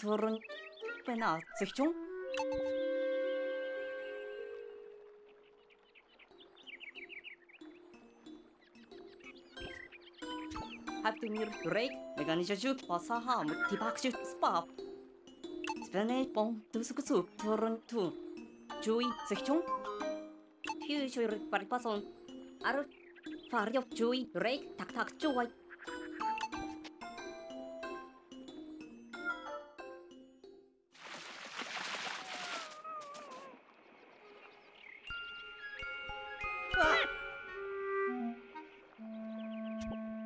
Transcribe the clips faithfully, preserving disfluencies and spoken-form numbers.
Turun penat sejung. Have to mirror break. Mekanisme juk pasaham tipak juk spap. Spene pon tusuk tusuk turun tu. Jui sejung. Tiu jui balik pasol. Arut fariok jui break tak tak jui.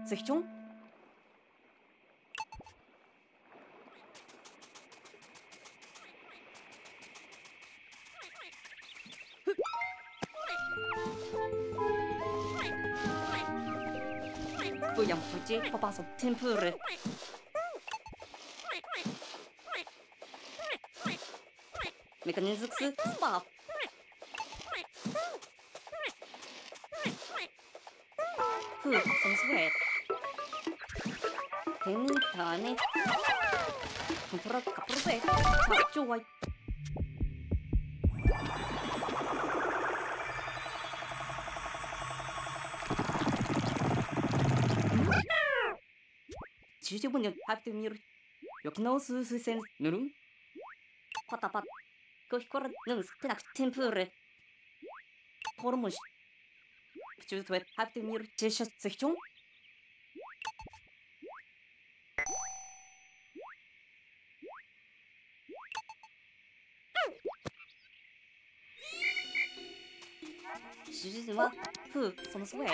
Sichtung? Vogliamo fuggire, papà, sono tempure. Meccanismo spap. Fu, sono sweat. Tane contra caprese faccio vai ci ci voglio fatto mir yokno su su sen nurun patapat coi cor non spera tempore hormosh ci ci voglio fatto mir ci ci section What? Who? Some swear.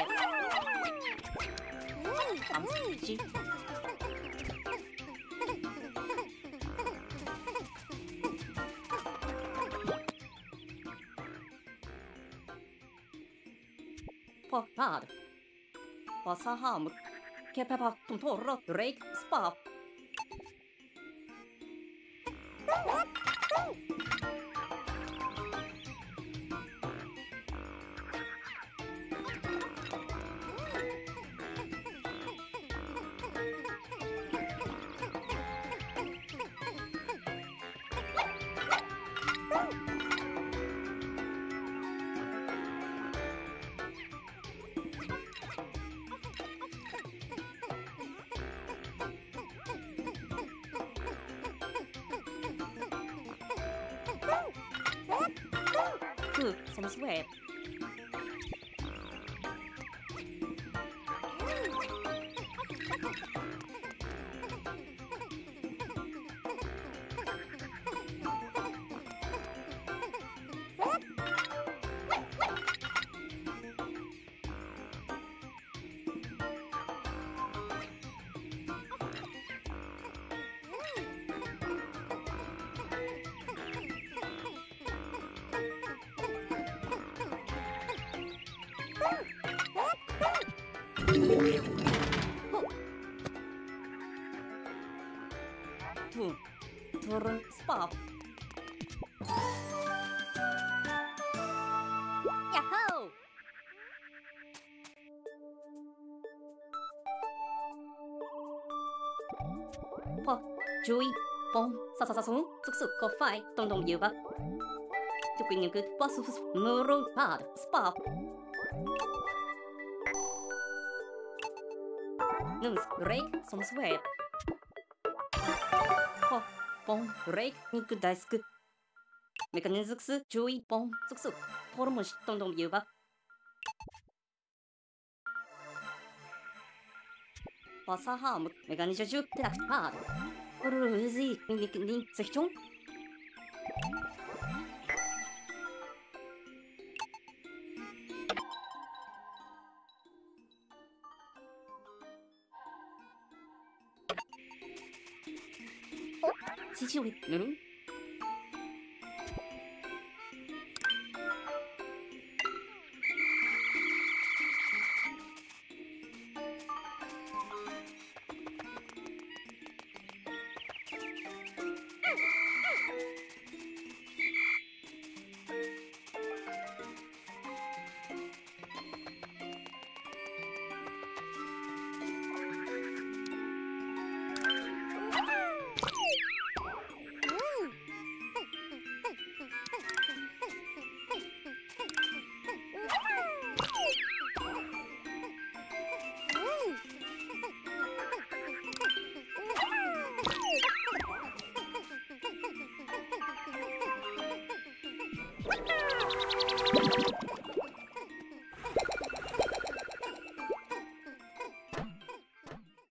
I'm G. Poor God. Pasaham, Kepepaktum Torro, Drake, Spa. Some sweat. Two, turn, stop. Yahoo! Po, chui, pom, sa sa sa sung, suk suk ko fai, tong tong yu ba. Tukin yung kut, pasu sus, murung pad, stop. Nums, rake, some sweat. Po, pom, rake, niku daisuku. Mekanizuksu, chui, pom, suksu, hormush, tondom yuba. Pasaham, mekanizaju, tashpad. Uruzi, nikin, section. Chichiwi, nuru. What the?